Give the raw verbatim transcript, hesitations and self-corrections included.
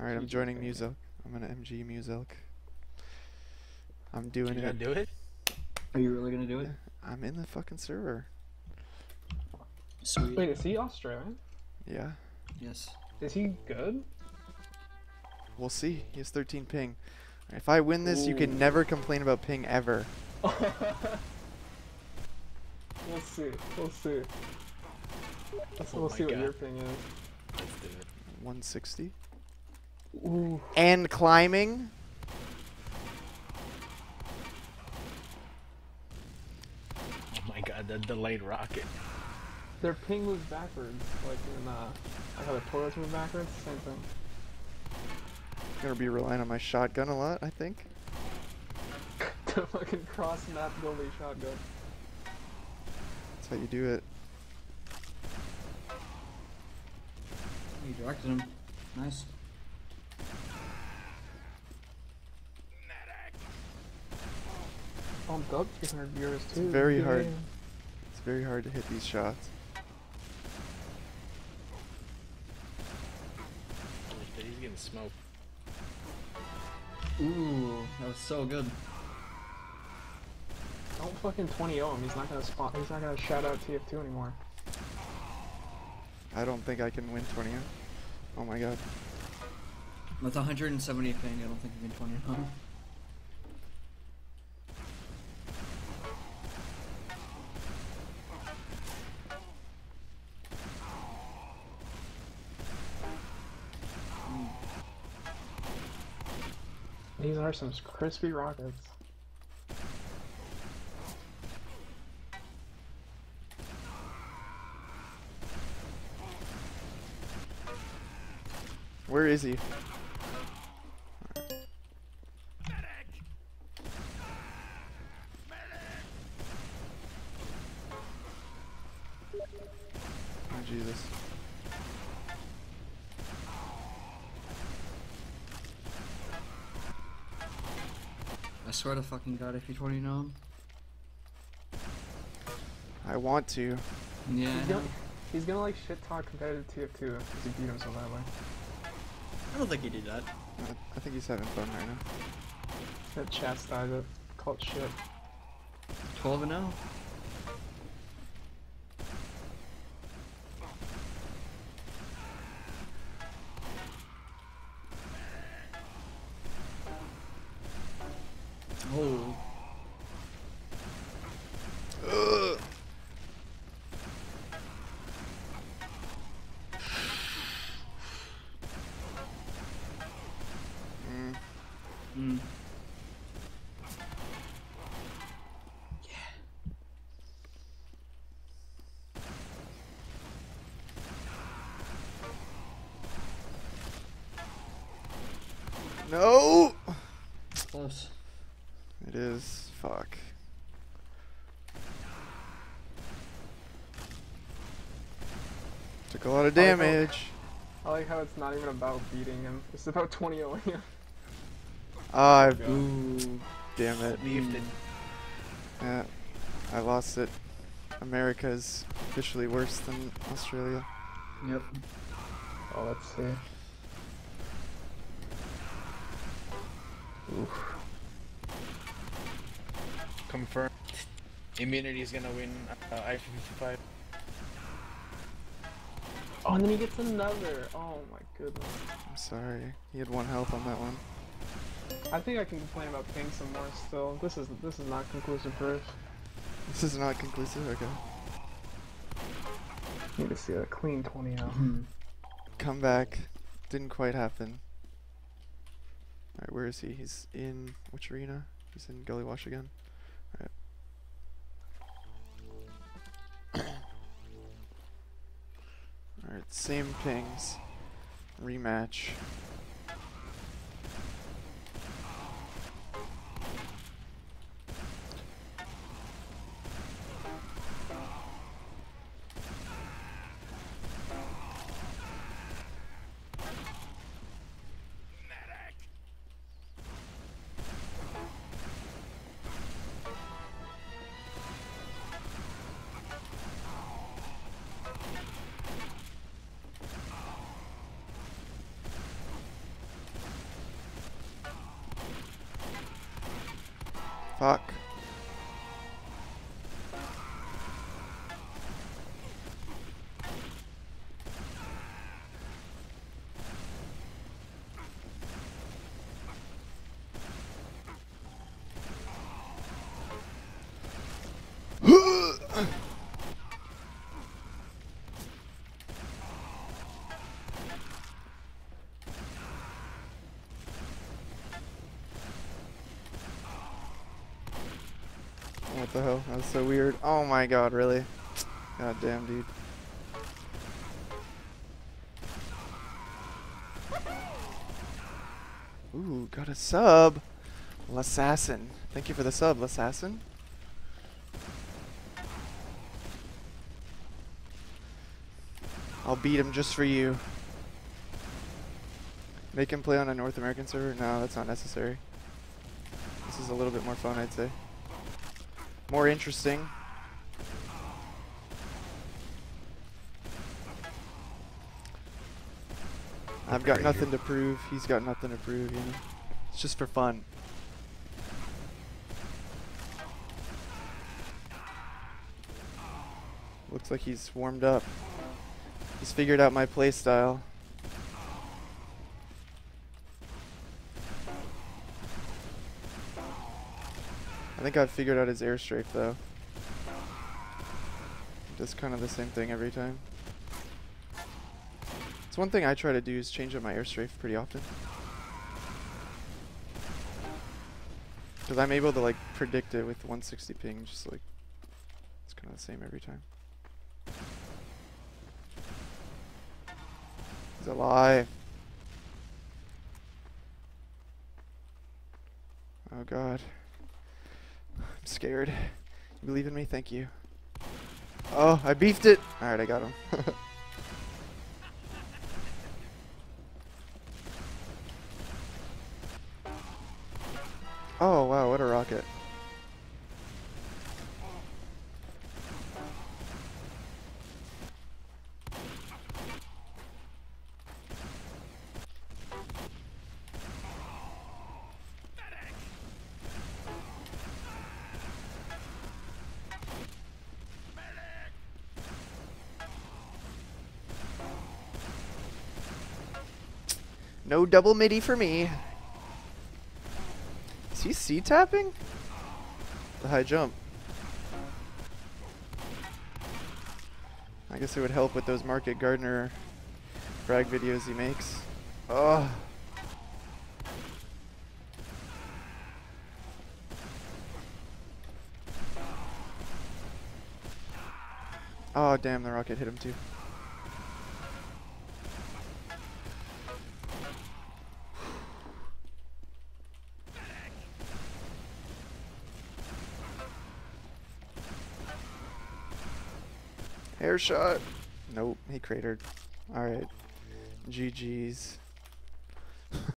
Alright, I'm joining Muselk. I'm gonna M G Muselk. I'm doing it. You're gonna do it? Are you really gonna do it? I'm in the fucking server. Sweet. Wait, is he Australian? Yeah. Yes. Is he good? We'll see. He has thirteen ping. If I win this, Ooh. You can never complain about ping ever. We'll see. We'll see. That's oh we'll see God. What your ping is. Let's do it. one sixty. Ooh. And climbing. Oh my God! That delayed rocket. Their ping was backwards, like in uh, I thought the torres were backwards. Same thing. I'm gonna be relying on my shotgun a lot, I think. The fucking cross map goalie shotgun. That's how you do it. You directed him. Nice. Oh, I'm dubbed three hundred viewers too. It's very yeah. hard. It's very hard to hit these shots. Holy shit, he's getting smoked. Ooh, that was so good. Don't fucking twenty oh him. He's not gonna spot. He's not gonna shout out T F two anymore. I don't think I can win twenty oh. Oh my God. That's one seventy ping. I don't think you can twenty oh. Huh? These are some crispy rockets. Where is he? Right. Medic! Medic! Oh Jesus. I swear to fucking God, if you twenty know him. I want to. Yeah. He's gonna, he's gonna like shit talk competitive T F two if he beat him so badly. I don't think he did that. Uh, I think he's having fun right now. That chastise it. Call it shit. twelve and oh. Oh. Ugh. Mm. Mm. Yeah. No. Close. It is. Fuck. Took a lot of damage. I like how, I like how it's not even about beating him. It's about twenty oh him. Ah, ooh. Damn it. Mm. Yeah, I lost it. America's officially worse than Australia. Yep. Oh, let's see. Oof. Confirmed. Immunity is gonna win uh, i fifty-five. Oh, and then he gets another. Oh my goodness. I'm sorry. He had one health on that one. I think I can complain about ping some more still. This is this is not conclusive proof. This is not conclusive. Okay. Need to see a clean twenty out. Come back. Didn't quite happen. All right, where is he? He's in which arena? He's in Gullywash again. Alright, same pings. Rematch. Fuck. What the hell? That's so weird. Oh my god, really? God damn, dude. Ooh, got a sub. Lassassin. Thank you for the sub, Lassassin. I'll beat him just for you. Make him play on a North American server? No, that's not necessary. This is a little bit more fun, I'd say. More interesting. I've got nothing to prove. He's got nothing to prove, you know. It's just for fun. Looks like he's warmed up. He's figured out my play style. I think I've figured out his airstrike though. Just kind of the same thing every time. It's one thing I try to do is change up my airstrike pretty often. Because I'm able to like predict it with one sixty ping, just like it's kind of the same every time. He's alive. Oh god. I'm scared. You believe in me? Thank you. Oh, I beefed it! Alright, I got him. Oh, wow, what a rocket. No double midi for me. Is he C-tapping? The high jump. I guess it would help with those Market Gardener frag videos he makes. Oh. Oh, damn, the rocket hit him too. Shot. Nope, he cratered. Alright. G G's.